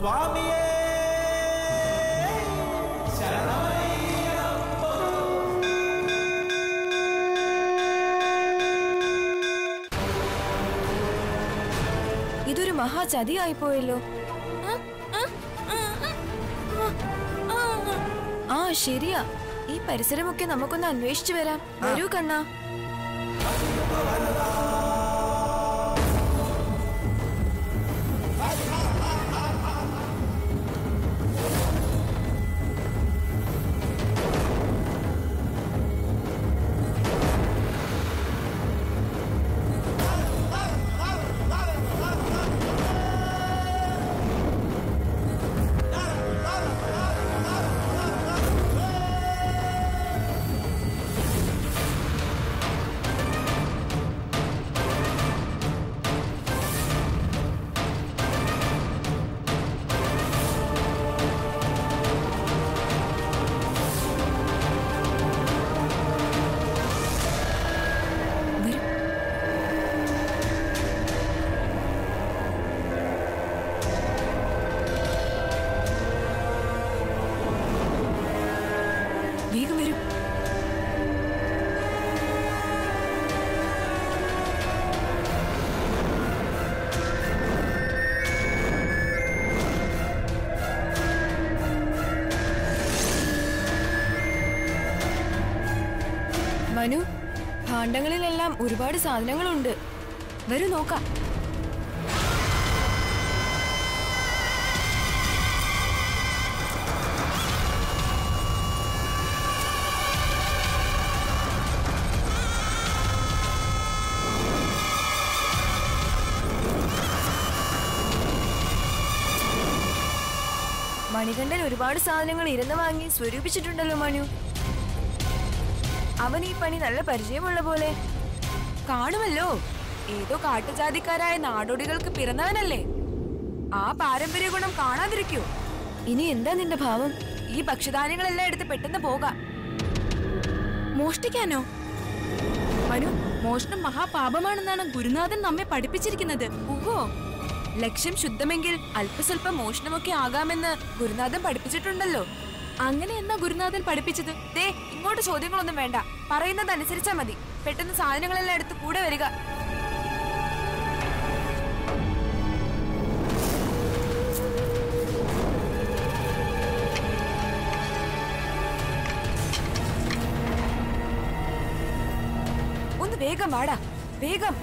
इदुरु महाचदी आईपोयलो आ शरिया ई परिसरमൊക്കെ നമുക്കൊന്ന് അന്വേഷിച്ചു വരാം വരൂ കണ്ണാ मनु भांडंगलिलेल्लाम ഒരുപാട് സാധനങ്ങളുണ്ട് വരൂ നോക്കാം മണികണ്ഠൻ ഒരുപാട് സാധനങ്ങൾ ഇരന്ന് വാങ്ങി സ്വരൂപിച്ചിട്ടുണ്ടല്ലോ മനു पणि नरचय काो ऐटो काटजाधिकार नाड़ोड़े आ पारंपर्य गुणम का इन ए भाव ई भक्ष्यधान्य पेट मोष्टिकानो मनु मोषण महापापा गुरुनाथन नम्मे पढ़िप्पिच्चिरिक्कुन्नत ओहो लक्ष्यम शुद्धमेंकिल अल्पस्वल्प मोषणमोक्के आगामेन्न गुरुनाथन पढ़िप्पिच्चिट्टुंडल्लो അങ്ങനെ എന്നാ ഗുരുനാഥൻ പഠിപ്പിച്ചത് ദേ ഇങ്ങോട്ട് ചോദ്യങ്ങളൊന്നും വേണ്ട പറയുന്നത് അനുസരിച്ചാ മതി പെട്ടെന്ന് സാധനങ്ങളെല്ലാം എടുത്ത് കൂടെ വരിക ഒന്ന് വേഗം വാടാ വേഗം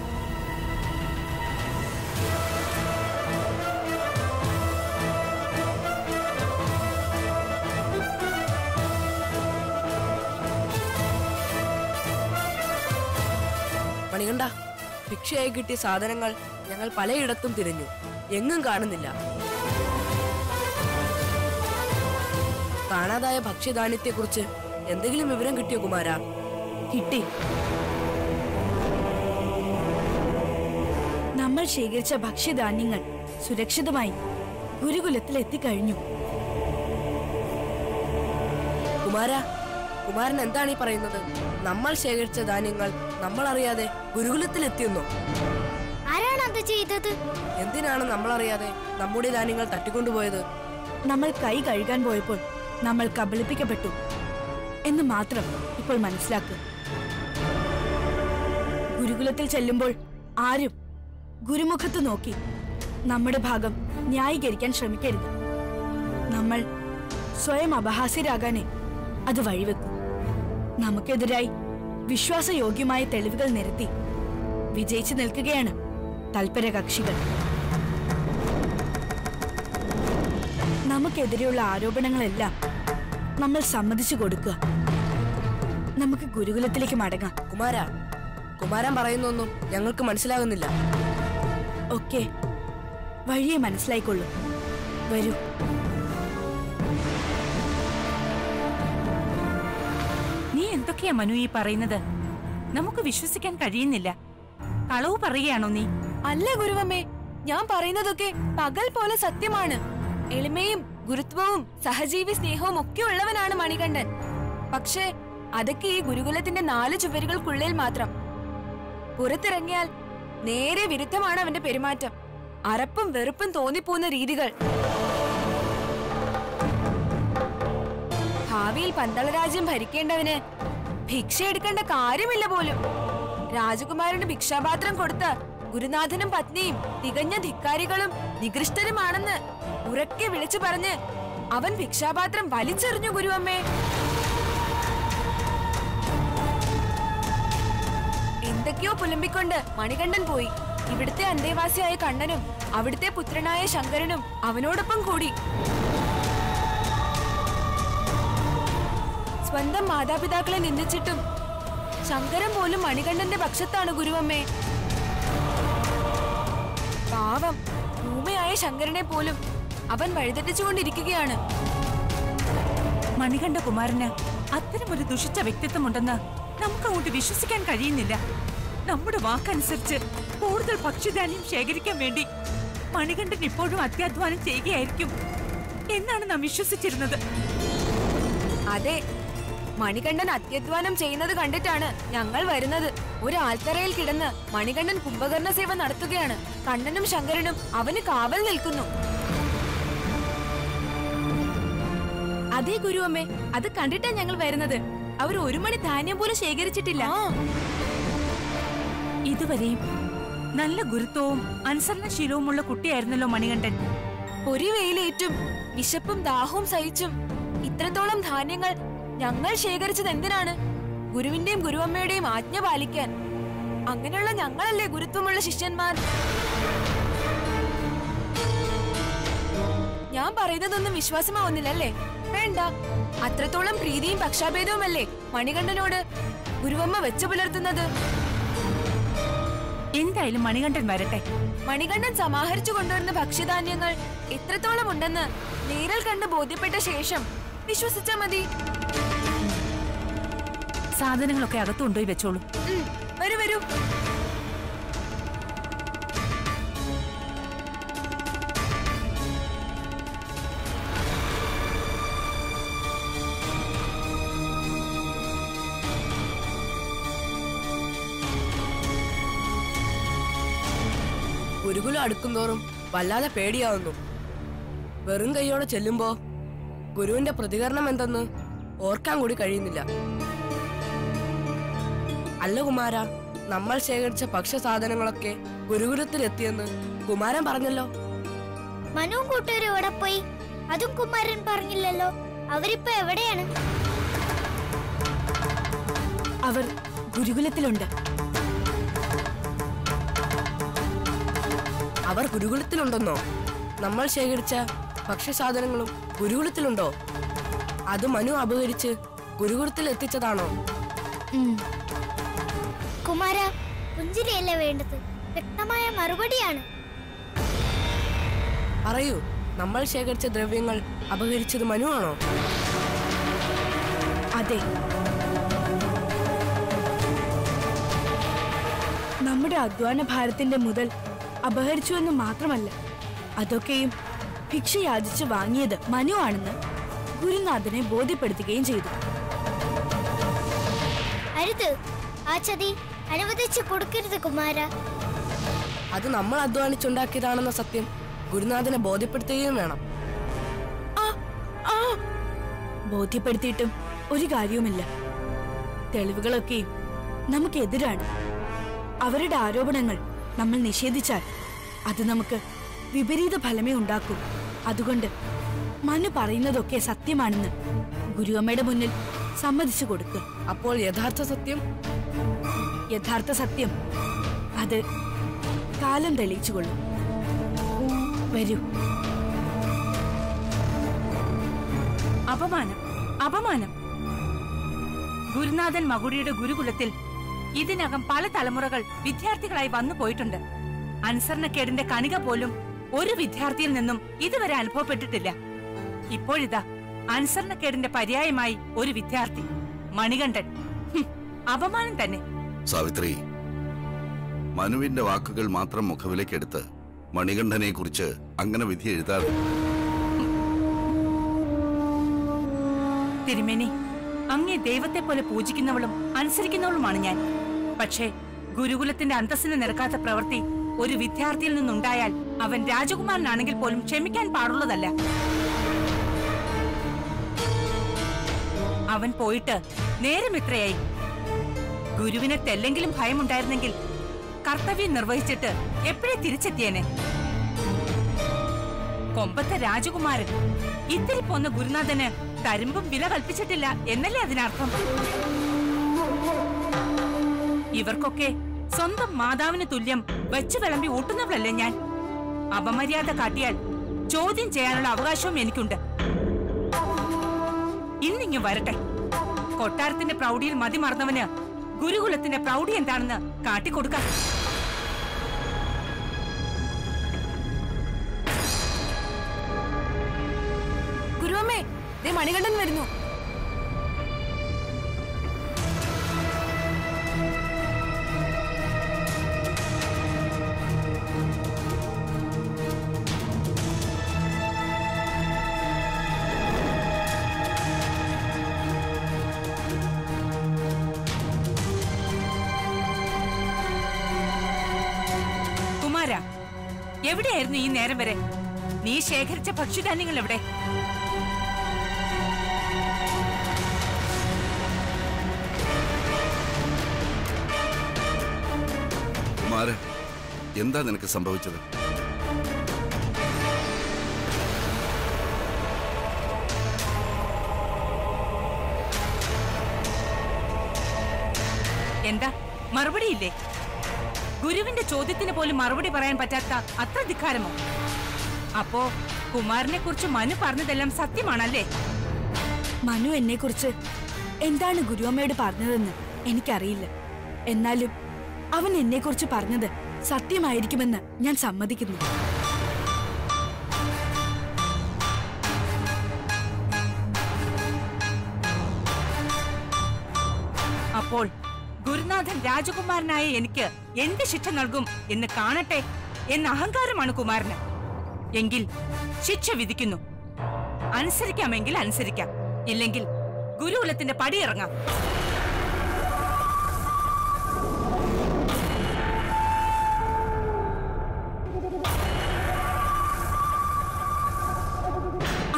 मणिकंड भिक्षाय किट्टिय साधनंगल ഞങ്ങൾ പലയിടത്തും തിരഞ്ഞു എങ്ങും കാണുന്നില്ല കാണാതായ ഭക്ഷ്യധാന്യത്തെക്കുറിച്ച് എന്തെങ്കിലും വിവരം കിട്ടിയോ കുമാരാ കിട്ടി നമ്മൾ ശേഖരിച്ച ഭക്ഷ്യധാന്യങ്ങൾ സുരക്ഷിതമായി ഗുരുകുലത്തിൽ എത്തിക്കഴിഞ്ഞു കുമാരാ കുമാരൻ എന്താണ് ഈ പറയുന്നത് നമ്മൾ ശേഖരിച്ച ധാന്യങ്ങൾ നമ്മൾ അറിയാതെ ഗുരുകുലത്തിൽ എത്തിയെന്നോ ആരാണ് അത് ചെയ്തത് എന്തിനാണ് നമ്മൾ അറിയാതെ നമ്മുടെ ധാന്യങ്ങൾ തട്ടിക്കൊണ്ടുപോയത് നമ്മൾ കൈ കഴുകാൻ പോയപ്പോൾ നമ്മൾ കബളിപ്പിക്കപ്പെട്ടു എന്ന് മാത്രം ഇപ്പോൾ മനസ്സിലാക്കുക ഗുരുകുലത്തിൽ ചെല്ലുമ്പോൾ ആരും ഗുരുമുഖത്ത് നോക്കി നമ്മുടെ ഭാഗം ന്യായീകരിക്കാൻ ശ്രമിക്കരുത് നമ്മൾ സ്വയം അപഹാസ്യരാകാനേ അത് വഴിവെക്കും നമുക്കെതിരായി വിശ്വാസയോഗ്യമായ തെളിവുകൾ നിരത്തി വിജയിച്ചു നിൽക്കുകയാണ് തൽപരകക്ഷികൾ നമുക്കെതിരെയുള്ള ആരോപണങ്ങളെല്ലാം നമ്മൾ സമ്മതിച്ചു കൊടുക്കുക നമുക്ക് ഗുരുകുലത്തിലേക്ക് മടങ്ങാം കുമാരാ കുമാരൻ പറയുന്നൊന്നും ഞങ്ങൾക്ക് മനസ്സിലാകുന്നില്ല ഓക്കേ വഴിയെ മനസ്സിലായിക്കൊള്ളൂ വരൂ मनु ई नमुक्कु विश्वसिक्कान कझियुन्निल्ल कलवु परयुकयाणो नी अल्ल गुरुवम्मे ञान परयुन्नतोक्के पगल पोले सत्यमाणु एळिमयुम गुरुत्ववुम सहजीवी स्नेहवुम ओक्के उल्लवनाणु मणिकण्ठन पक्षे अदक्के ई गुरुकुलत्तिन्टे नालु चुवरुकൾക്കുള്ളിൽ മാത്രം പുറത്തിറങ്ങിയാൽ നേരെ വിരുദ്ധമാണ് അവന്റെ പെരുമാറ്റം അരപ്പും വെറുപ്പും തോന്നിപ്പോകുന്ന രീതികൾ ഭാവിയിൽ പന്തളരാജ്യം ഭരിക്കേണ്ടവന് ഭിക്ഷ എടുക്കേണ്ട കാര്യമില്ല പോലും. രാജകുമാരന് ഭിക്ഷാപാത്രം കൊടുത്ത് ഗുരുനാഥനും പത്നിയും തികഞ്ഞ ധിക്കാരികളും നികൃഷ്ടരുമാണെന്ന് ഉറക്കെ വിളിച്ചു പറഞ്ഞ് അവൻ ഭിക്ഷാപാത്രം വലിച്ചെറിഞ്ഞു. ഗുരുവമ്മേ, എന്തൊക്കെയോ പുലമ്പിക്കൊണ്ട് മണികണ്ഠൻ പോയി. ഇവിടുത്തെ അന്തേവാസിയായ കണ്ണനും അവിടുത്തെ പുത്രനായ ശങ്കരനും അവനോടൊപ്പം കൂടി. സ്വന്തം മാതാപിതാക്കളെ നിന്ദിച്ചിട്ടും ശങ്കരൻ പോലും മണികണ്ഠന്റെ പക്ഷത്താണ്. ഗുരുവമ്മേ, പാവം ഭൂമിയായ ശങ്കരനെ പോലും അവൻ വഴിതെറ്റിച്ചുകൊണ്ടിരിക്കുകയാണ്. മണികണ്ഠകുമാരന് അത്തരമൊരു ദുഷിച്ച വ്യക്തിത്വമുണ്ടെന്ന് നമുക്ക് അങ്ങോട്ട് വിശ്വസിക്കാൻ കഴിയുന്നില്ല. നമ്മുടെ വാക്കനുസരിച്ച് കൂടുതൽ പക്ഷിധാന്യം ശേഖരിക്കാൻ വേണ്ടി മണികണ്ഠൻ ഇപ്പോഴും അത്യാധ്വാനം ചെയ്യുകയായിരിക്കും എന്നാണ് നാം വിശ്വസിച്ചിരുന്നത്. അതെ, മണികണ്ഠൻ അത്യധ്വാനം ചെയ്യുന്നത് കണ്ടിട്ടാണ് ഞങ്ങൾ വരുന്നത്. ഒരു ആൽത്തറയിൽ കിടന്ന് മണികണ്ഠൻ കുംഭകർണ സേവ നടത്തുകയാണ്. കണ്ണനും ശങ്കരനും അവന് കാവൽ നിൽക്കുന്നു. അതേ ഗുരുവമ്മേ, അത് കണ്ടിട്ടാ ഞങ്ങൾ വരുന്നത്. അവർ ഒരു മണി ധാന്യം പോലും ശേഖരിച്ചിട്ടില്ല. ഇതുവരെയും നല്ല ഗുരുത്വവും അനുസരണശീലവുമുള്ള കുട്ടിയായിരുന്നല്ലോ മണികണ്ഠൻ. ഒരു വെയിലേറ്റും വിശപ്പും ദാഹവും സഹിച്ചും ഇത്രത്തോളം ധാന്യങ്ങൾ ഞങ്ങൾ ശേഖരിച്ചത് എന്തിനാണ്? ഗുരുവിന്റെയും ഗുരുവമ്മയുടെയും ആജ്ഞ പാലിക്കാൻ. അങ്ങനെയുള്ള ഞങ്ങളല്ലേ ഗുരുത്വമുള്ള ശിഷ്യന്മാർ. ഞാൻ പറയുന്നതൊന്നും വിശ്വാസമാവുന്നില്ലല്ലേ? വേണ്ട, അത്രത്തോളം പ്രീതിയും പക്ഷാഭേദവുമല്ലേ മണികണ്ഠനോട് ഗുരുവമ്മ വെച്ചു പുലർത്തുന്നത്. എന്തായാലും മണികണ്ഠൻ വരട്ടെ. മണികണ്ഠൻ സമാഹരിച്ചു കൊണ്ടുവരുന്ന ഭക്ഷ്യധാന്യങ്ങൾ എത്രത്തോളം ഉണ്ടെന്ന് നേരിൽ കണ്ട് ബോധ്യപ്പെട്ട ശേഷം വിശ്വസിച്ചാ മതി. സാധനങ്ങളൊക്കെ അകത്തുകൊണ്ടുപോയി വെച്ചോളൂ. വരൂ വരൂ. ഗുരുകുലം അടുക്കുന്തോറും വല്ലാതെ പേടിയാവുന്നു. വെറും കൈയോടെ ചെല്ലുമ്പോ ഗുരുവിന്റെ പ്രതികരണം എന്തെന്ന് ഓർക്കാൻ കൂടി കഴിയുന്നില്ല. അല്ല കുമാര, നമ്മൾ ശേഖരിച്ച ഭക്ഷ്യസാധനങ്ങളൊക്കെ ഗുരുകുലത്തിലെത്തിയെന്ന് കുമാരൻ പറഞ്ഞല്ലോ. മനുവും കൂട്ടുകാരും എവിടെ പോയി? അതും കുമാരൻ പറഞ്ഞില്ലല്ലോ. അവരിപ്പോ എവിടെയാണ്? അവർ ഗുരുകുലത്തിലുണ്ട്. അവർ ഗുരുകുലത്തിലുണ്ടെന്നോ? നമ്മൾ ശേഖരിച്ച ഭക്ഷ്യസാധനങ്ങളും ഗുരുകുലത്തിലുണ്ടോ? അത് മനു അപഹരിച്ച് ഗുരുകുലത്തിൽ എത്തിച്ചതാണോ? കുമാര, പുഞ്ചിരിയല്ല വേണ്ടത്, വ്യക്തമായ മറുപടിയാണ്. പറയൂ, നമ്മൾ ശേഖരിച്ച ദ്രവ്യങ്ങൾ അപഹരിച്ചത് മനു ആണോ? അതെ. നമ്മുടെ അധ്വാന ഭാരത്തിന്റെ മുതൽ അപഹരിച്ചു എന്ന് മാത്രമല്ല, അതൊക്കെയും ഭിക്ഷ യാചിച്ച് വാങ്ങിയത് മനു ആണെന്ന് ഗുരുനാഥനെ ബോധ്യപ്പെടുത്തുകയും ചെയ്തു. അരുത്, ആ ചതി അനുവദിച്ചു കൊടുക്കരുത് കുമാര. അത് നമ്മൾ അധ്വാനിച്ചുണ്ടാക്കിയതാണെന്ന സത്യം ഗുരുനാഥനെ ബോധ്യപ്പെടുത്തുകയും വേണം. ബോധ്യപ്പെടുത്തിയിട്ടും ഒരു കാര്യവുമില്ല. തെളിവുകളൊക്കെയും നമുക്കെതിരാണ്. അവരുടെ ആരോപണങ്ങൾ നമ്മൾ നിഷേധിച്ചാൽ അത് നമുക്ക് വിപരീത ഫലമേ ഉണ്ടാക്കും. അതുകൊണ്ട് മനു പറയുന്നതൊക്കെ സത്യമാണെന്ന് ഗുരുവമ്മയുടെ മുന്നിൽ സമ്മതിച്ചു കൊടുക്കുക. അപ്പോൾ യഥാർത്ഥ സത്യം? യഥാർത്ഥ സത്യം അത് കാലം തെളിയിച്ചുകൊള്ളും. വരൂ. അപമാനം, അപമാനം. ഗുരുനാഥൻ മകുടിയുടെ ഗുരുകുലത്തിൽ ഇതിനകം പല തലമുറകൾ വിദ്യാർത്ഥികളായി വന്നു പോയിട്ടുണ്ട്. അനുസരണക്കേടിന്റെ കണിക പോലും ഒരു വിദ്യാർത്ഥിയിൽ നിന്നും ഇതുവരെ അനുഭവപ്പെട്ടിട്ടില്ല. ഇപ്പോഴിതാ അനുസരണക്കേടിന്റെ പര്യായമായി ഒരു വിദ്യാർത്ഥി മണികണ്ഠൻ. അപമാനം തന്നെ. സാവിത്രി, മനുവിന്റെ വാക്കുകൾ മാത്രം മുഖവിലേക്കെടുത്ത് മണികണ്ഠനെ കുറിച്ച് അങ്ങനെ വിധി എഴുതാതെ. തിരുമേനി, അങ്ങേ ദൈവത്തെ പോലെ പൂജിക്കുന്നവളും അനുസരിക്കുന്നവളുമാണ് ഞാൻ. പക്ഷേ ഗുരുകുലത്തിന്റെ അന്തസ്സിന് നിരക്കാത്ത പ്രവൃത്തി ഒരു വിദ്യാർത്ഥിയിൽ നിന്നുണ്ടായാൽ അവൻ രാജകുമാരനാണെങ്കിൽ പോലും ക്ഷമിക്കാൻ പാടുള്ളതല്ല. അവൻ പോയിട്ട് നേരമിത്രയായി. ഗുരുവിനെ തെല്ലെങ്കിലും ഭയമുണ്ടായിരുന്നെങ്കിൽ കർത്തവ്യം നിർവഹിച്ചിട്ട് എപ്പോഴേ തിരിച്ചെത്തിയേനെ. കൊമ്പത്തെ രാജകുമാരൻ ഇത്തിരി പോന്ന ഗുരുനാഥന് തരുമ്പും വില കൽപ്പിച്ചിട്ടില്ല എന്നല്ലേ അതിനർത്ഥം. ഇവർക്കൊക്കെ സ്വന്തം മാതാവിന് തുല്യം വെച്ചു വിളമ്പി ഊട്ടുന്നവളല്ലേ ഞാൻ. അപമര്യാദ കാട്ടിയാൽ ചോദ്യം ചെയ്യാനുള്ള അവകാശവും എനിക്കുണ്ട്. ഇന്നിങ്ങ് വരട്ടെ. കൊട്ടാരത്തിന്റെ പ്രൗഢിയിൽ മതി മറന്നവന് ഗുരുകുലത്തിന്റെ പ്രൗഢി എന്താണെന്ന് കാട്ടിക്കൊടുക്കാം. ഗുരുവമ്മേ, ദേ മണികണ്ഠൻ വരുന്നു. എവിടെയായിരുന്നു ഈ നേരം വരെ? നീ ശേഖരിച്ച ഭക്ഷ്യധാന്യങ്ങൾ എവിടെ? എന്താ നിനക്ക് സംഭവിച്ചത്? എന്താ മറുപടിയില്ലേ? ഗുരുവിന്റെ ചോദ്യത്തിന് പോലും മറുപടി പറയാൻ പറ്റാത്ത അത്ര ധിക്കാരമോ? അപ്പോ കുമാരനെ കുറിച്ച് മനു പറഞ്ഞതെല്ലാം സത്യമാണല്ലേ? മനു എന്നെ കുറിച്ച് എന്താണ് ഗുരുവമ്മയോട് പറഞ്ഞതെന്ന് എനിക്കറിയില്ല. എന്നാലും അവൻ എന്നെ കുറിച്ച് പറഞ്ഞത് സത്യമായിരിക്കുമെന്ന് ഞാൻ സമ്മതിക്കുന്നു. അപ്പോൾ ഗുരുനാഥൻ രാജകുമാരനായ എനിക്ക് എന്ത് ശിക്ഷ നൽകും എന്ന് കാണട്ടെ എന്ന അഹങ്കാരമാണ് കുമാരന്. എങ്കിൽ ശിക്ഷ വിധിക്കുന്നു. അനുസരിക്കാമെങ്കിൽ അനുസരിക്കാം, ഇല്ലെങ്കിൽ ഗുരുകുലത്തിന്റെ പടിയിറങ്ങാം.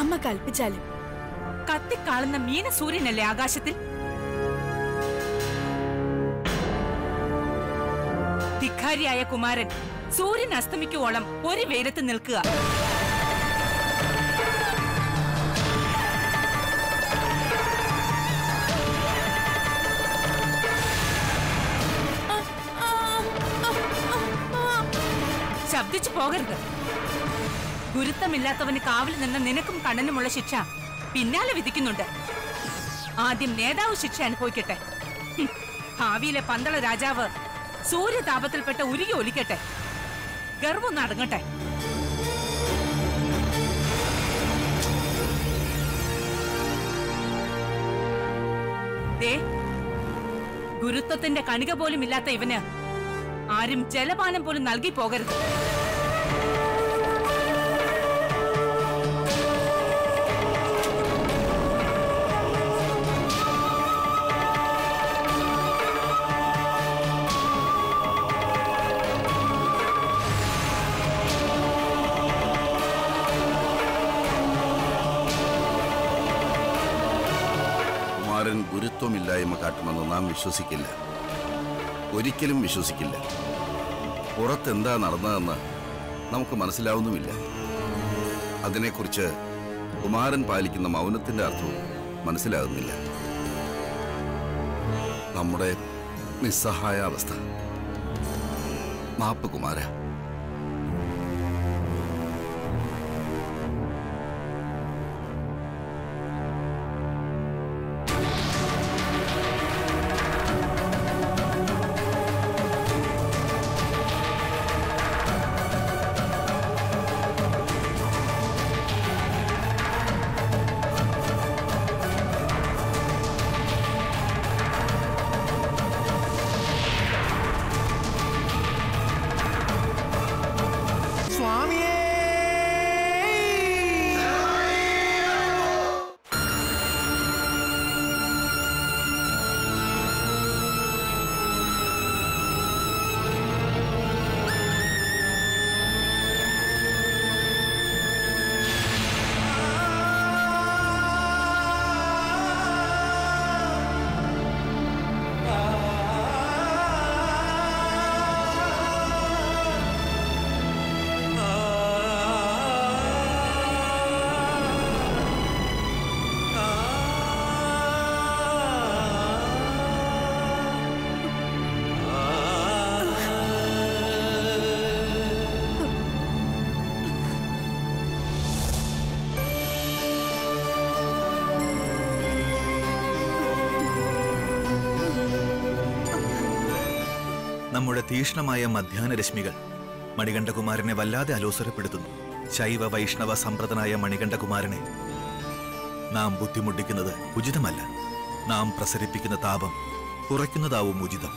അമ്മ കൽപ്പിച്ചാലും കത്തിക്കാളുന്ന മീനസൂര്യനല്ലേ ആകാശത്തിൽ. ധിക്കാരിയായ കുമാരൻ സൂര്യൻ അസ്തമിക്കുവോളം ഒരു വെയിലത്ത് നിൽക്കുക. ശബ്ദിച്ചു പോകരുത്. ഗുരുത്വമില്ലാത്തവന് കാവൽ നിന്ന നിനക്കും കണ്ണനുമുള്ള ശിക്ഷ പിന്നാലെ വിധിക്കുന്നുണ്ട്. ആദ്യം നേതാവ് ശിക്ഷ അനുഭവിക്കട്ടെ. ഭാവിയിലെ പന്തള രാജാവ് സൂര്യതാപത്തിൽപ്പെട്ട ഉരുകി ഒലിക്കട്ടെ. ഗർവം നടങ്ങട്ടെ. ഗുരുത്വത്തിന്റെ കണിക പോലും ഇല്ലാത്ത ഇവന് ആരും ജലപാനം പോലും നൽകി പോകരുത്. ഗുരുത്വമില്ലായ്മ കാട്ടുമെന്ന് നാം വിശ്വസിക്കില്ല, ഒരിക്കലും വിശ്വസിക്കില്ല. പുറത്തെന്താ നടന്നതെന്ന് നമുക്ക് മനസ്സിലാവുന്നുമില്ല. അതിനെക്കുറിച്ച് കുമാരൻ പാലിക്കുന്ന മൗനത്തിന്റെ അർത്ഥവും മനസ്സിലാകുന്നില്ല. നമ്മുടെ നിസ്സഹായ അവസ്ഥ. മാപ്പ് കുമാര. നമ്മുടെ തീഷ്ണമായ മധ്യാന രശ്മികൾ മണികണ്ഠകുമാരനെ വല്ലാതെ അലോസരപ്പെടുത്തുന്നു. ശൈവ വൈഷ്ണവ സമ്പ്രദനായ മണികണ്ഠകുമാരനെ നാം ബുദ്ധിമുട്ടിക്കുന്നത് ഉചിതമല്ല. നാം പ്രസരിപ്പിക്കുന്ന താപം കുറയ്ക്കുന്നതാവും ഉചിതം.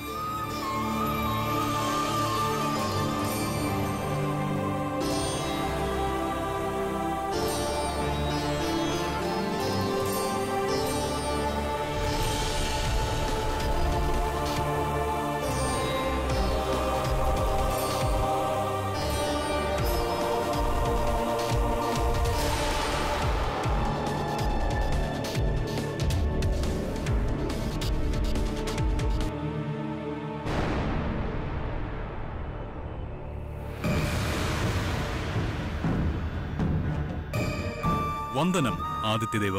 वंदनम आदित्यदेव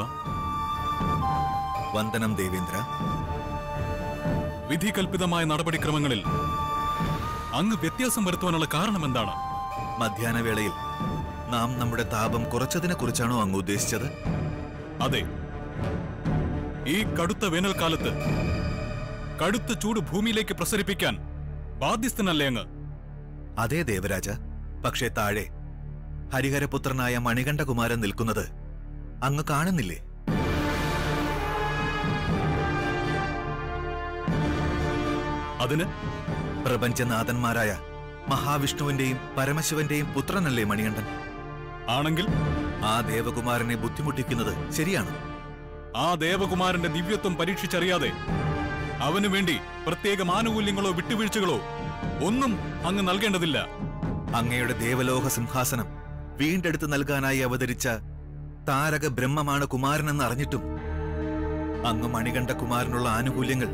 वंदनम देवेंद्र विधि कल्पितമായ നടപടിക്രമങ്ങളിൽ അങ്ങ് വ്യത്യാസം വരുത്താനുള്ള കാരണം എന്താണ്? മധ്യാനവേളയിൽ നാം നമ്മുടെ താപം കുറച്ചതിനെ കുറിച്ചാണോ അങ്ങ് ഉദ്ദേശിച്ചത്? അതെ. ഈ കടുത്ത വേനൽക്കാലത്ത് കടുത്ത ചൂട് ഭൂമിയിലേക്ക് പ്രസരിപ്പിക്കാൻ ബാധ്യസ്ഥനല്ലേ അങ്ങ്? അതെ ദേവരാജ, പക്ഷേ താഴെ ഹരിഹരപുത്രനായ മണികണ്ഠകുമാരൻ നിൽക്കുന്നത് അങ്ങ് കാണുന്നില്ലേ? അതിന് പ്രപഞ്ചനാഥന്മാരായ മഹാവിഷ്ണുവിന്റെയും പരമശിവന്റെയും പുത്രനല്ലേ മണികണ്ഠൻ? ആണെങ്കിൽ ആ ദേവകുമാരനെ ബുദ്ധിമുട്ടിക്കുന്നത് ശരിയാണ്. ആ ദേവകുമാരന്റെ ദിവ്യത്വം പരീക്ഷിച്ചറിയാതെ അവനു വേണ്ടി പ്രത്യേകം ആനുകൂല്യങ്ങളോ വിട്ടുവീഴ്ചകളോ ഒന്നും അങ്ങ് നൽകേണ്ടതില്ല. അങ്ങയുടെ ദേവലോക സിംഹാസനം വീണ്ടെടുത്ത് നൽകാനായി അവതരിച്ച താരക ബ്രഹ്മമാണ് കുമാരനെന്ന് അറിഞ്ഞിട്ടും അങ്ങ് മണികണ്ഠകുമാരനുള്ള ആനുകൂല്യങ്ങൾ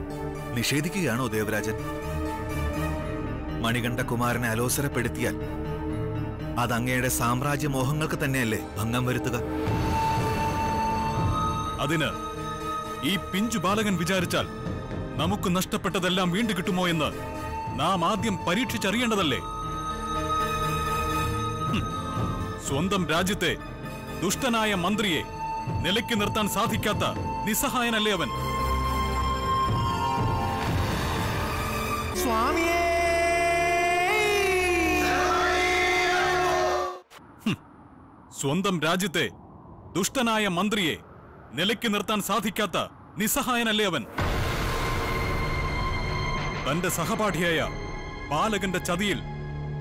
നിഷേധിക്കുകയാണോ ദേവരാജൻ? മണികണ്ഠകുമാരനെ അലോസരപ്പെടുത്തിയാൽ അത് അങ്ങയുടെ സാമ്രാജ്യ മോഹങ്ങൾക്ക് തന്നെയല്ലേ ഭംഗം വരുത്തുക? അതിന് ഈ പിഞ്ചു ബാലകൻ വിചാരിച്ചാൽ നമുക്ക് നഷ്ടപ്പെട്ടതെല്ലാം വീണ്ടും കിട്ടുമോ എന്ന് നാം ആദ്യം പരീക്ഷിച്ചറിയേണ്ടതല്ലേ? സ്വന്തം രാജ്യത്തെ ദുഷ്ടനായ മന്ത്രിയെ നിലയ്ക്ക് നിർത്താൻ സാധിക്കാത്ത നിസ്സഹായനല്ലേ അവൻ? സ്വാമിയേ! സ്വന്തം രാജ്യത്തെ ദുഷ്ടനായ മന്ത്രിയെ നിലയ്ക്ക് നിർത്താൻ സാധിക്കാത്ത നിസ്സഹായനല്ലേ അവൻ? തന്റെ സഹപാഠിയായ ബാലകന്റെ ചതിയിൽ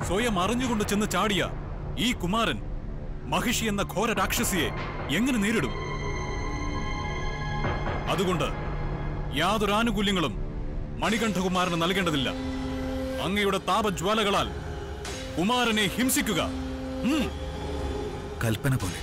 സ്വയം അറിഞ്ഞുകൊണ്ട് ചെന്ന് ചാടിയ ഈ കുമാരൻ മഹിഷി എന്ന ഘോര രാക്ഷസിയെ എങ്ങനെ നേരിടും? അതുകൊണ്ട് യാതൊരു ആനുകൂല്യങ്ങളും മണികണ്ഠകുമാരന് നൽകേണ്ടതില്ല. അങ്ങയുടെ താപജ്വാലകളാൽ കുമാരനെ ഹിംസിക്കുക. കൽപ്പന പോലെ.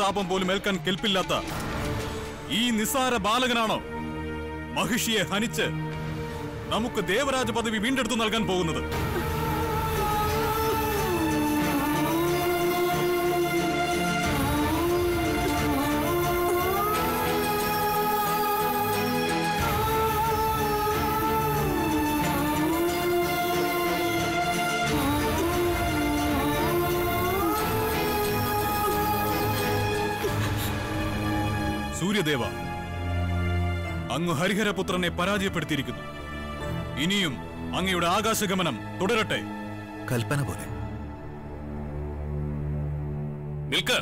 താപം പോലും ഏൽക്കാൻ കെൽപ്പില്ലാത്ത ഈ നിസാര ബാലകനാണോ മഹിഷിയെ ഹനിച്ച് നമുക്ക് ദേവരാജ പദവി വീണ്ടെടുത്തു നൽകാൻ പോകുന്നത്? സൂര്യദേവ, അങ്ങ് ഹരിഹരപുത്രനെ പരാജയപ്പെടുത്തിയിരിക്കുന്നു. ഇനിയും അങ്ങയുടെ ആകാശഗമനം തുടരട്ടെ. കൽപ്പന പോലെ. നിൽക്ക്.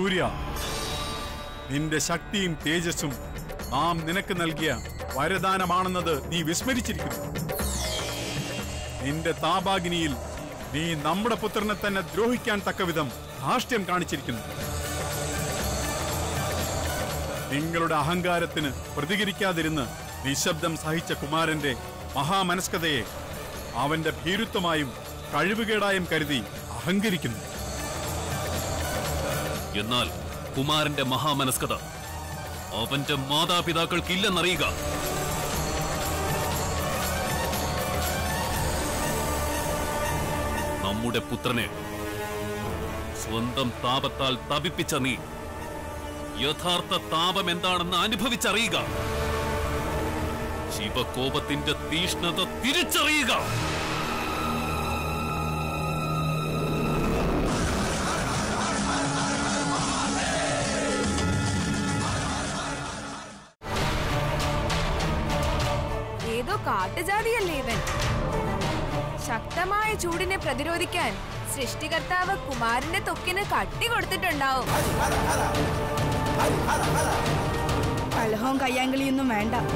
സൂര്യ, നിന്റെ ശക്തിയും തേജസ്സും നാം നിനക്ക് നൽകിയ वरदानमाണെന്നത് നീ വിസ്മരിച്ചിരിക്കുന്നു നിന്റെ താപാഗ്നിയിൽ നീ നമ്മുടെ പുത്രനെ തന്നെ ദ്രോഹിക്കാൻ തക്കവിധം ഹാഷ്യം കാണിച്ചിരിക്കുന്നു നിങ്ങളുടെ അഹങ്കാരത്തിന് പ്രതികരിക്കാതിരുന്ന നിശബ്ദം സഹിച്ച കുമാരന്റെ മഹാമനസ്കതയെ അവന്റെ ഭീരുത്വമായും കഴിവുകേടായും കരുതി അഹങ്കരിക്കുന്നു എന്നാൽ കുമാരന്റെ മഹാമനസ്കത അവന്റെ മാതാപിതാക്കൾക്കില്ലെന്നറിയുക നമ്മുടെ പുത്രനെ സ്വന്തം താപത്താൽ തപിപ്പിച്ച നീ യഥാർത്ഥ താപം എന്താണെന്ന് അനുഭവിച്ചറിയുക ശിവകോപത്തിന്റെ തീഷ്ണത തിരിച്ചറിയുക ശക്തമായ ചൂടിനെ പ്രതിരോധിക്കാൻ സൃഷ്ടികർത്താവ് കുമാരന്റെ തൊക്കിന് കട്ടി കൊടുത്തിട്ടുണ്ടാവും കലഹവും കയ്യാങ്കളിയൊന്നും വേണ്ട